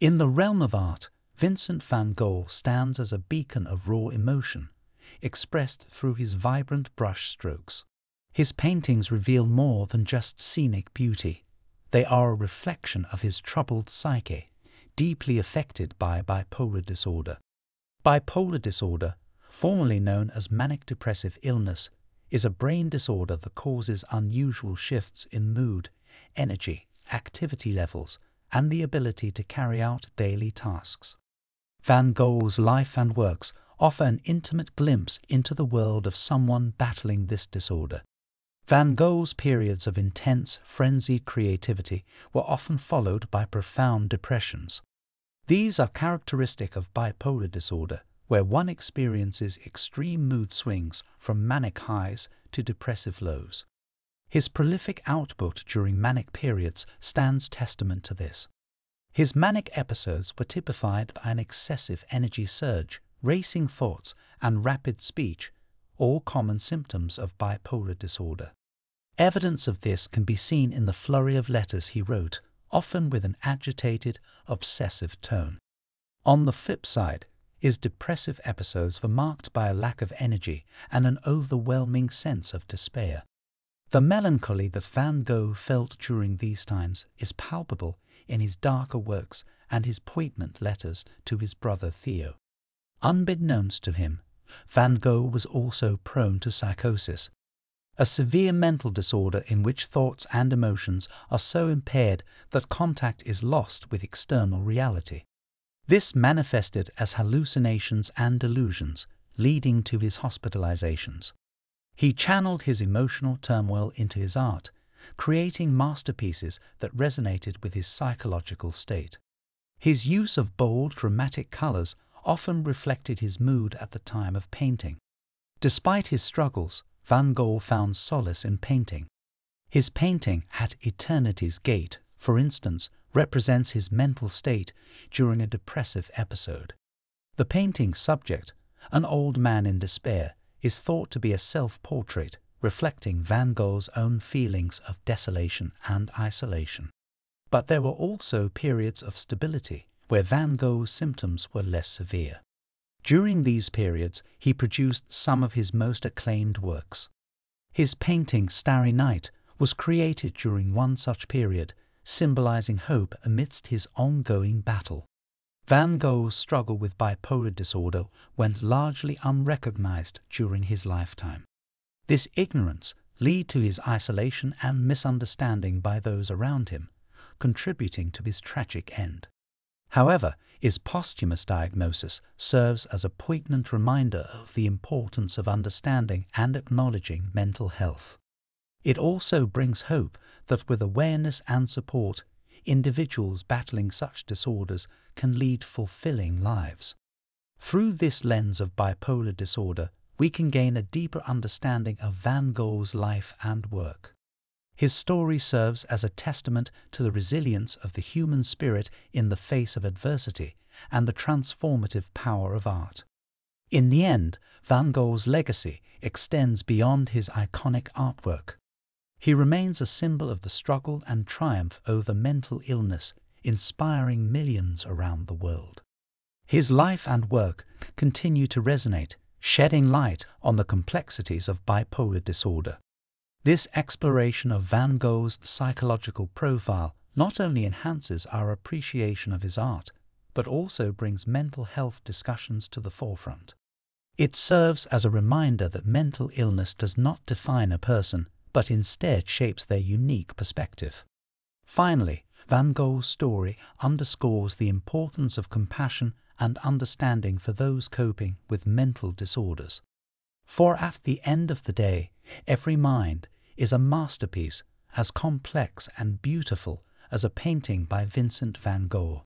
In the realm of art, Vincent van Gogh stands as a beacon of raw emotion, expressed through his vibrant brush strokes. His paintings reveal more than just scenic beauty. They are a reflection of his troubled psyche, deeply affected by bipolar disorder. Bipolar disorder, formerly known as manic depressive illness, is a brain disorder that causes unusual shifts in mood, energy, activity levels, and the ability to carry out daily tasks. Van Gogh's life and works offer an intimate glimpse into the world of someone battling this disorder. Van Gogh's periods of intense, frenzied creativity were often followed by profound depressions. These are characteristic of bipolar disorder, where one experiences extreme mood swings from manic highs to depressive lows. His prolific output during manic periods stands testament to this. His manic episodes were typified by an excessive energy surge, racing thoughts, and rapid speech, all common symptoms of bipolar disorder. Evidence of this can be seen in the flurry of letters he wrote, often with an agitated, obsessive tone. On the flip side, his depressive episodes were marked by a lack of energy and an overwhelming sense of despair. The melancholy that Van Gogh felt during these times is palpable in his darker works and his poignant letters to his brother Theo. Unbeknownst to him, Van Gogh was also prone to psychosis, a severe mental disorder in which thoughts and emotions are so impaired that contact is lost with external reality. This manifested as hallucinations and delusions, leading to his hospitalizations. He channeled his emotional turmoil into his art, creating masterpieces that resonated with his psychological state. His use of bold, dramatic colors often reflected his mood at the time of painting. Despite his struggles, Van Gogh found solace in painting. His painting At Eternity's Gate, for instance, represents his mental state during a depressive episode. The painting's subject, an old man in despair, is thought to be a self-portrait reflecting Van Gogh's own feelings of desolation and isolation. But there were also periods of stability where Van Gogh's symptoms were less severe. During these periods, he produced some of his most acclaimed works. His painting Starry Night was created during one such period, symbolizing hope amidst his ongoing battle. Van Gogh's struggle with bipolar disorder went largely unrecognized during his lifetime. This ignorance led to his isolation and misunderstanding by those around him, contributing to his tragic end. However, his posthumous diagnosis serves as a poignant reminder of the importance of understanding and acknowledging mental health. It also brings hope that with awareness and support, individuals battling such disorders can lead fulfilling lives. Through this lens of bipolar disorder, we can gain a deeper understanding of Van Gogh's life and work. His story serves as a testament to the resilience of the human spirit in the face of adversity and the transformative power of art. In the end, Van Gogh's legacy extends beyond his iconic artwork. He remains a symbol of the struggle and triumph over mental illness, inspiring millions around the world. His life and work continue to resonate, shedding light on the complexities of bipolar disorder. This exploration of Van Gogh's psychological profile not only enhances our appreciation of his art, but also brings mental health discussions to the forefront. It serves as a reminder that mental illness does not define a person, but instead shapes their unique perspective. Finally, Van Gogh's story underscores the importance of compassion and understanding for those coping with mental disorders. For at the end of the day, every mind is a masterpiece as complex and beautiful as a painting by Vincent van Gogh.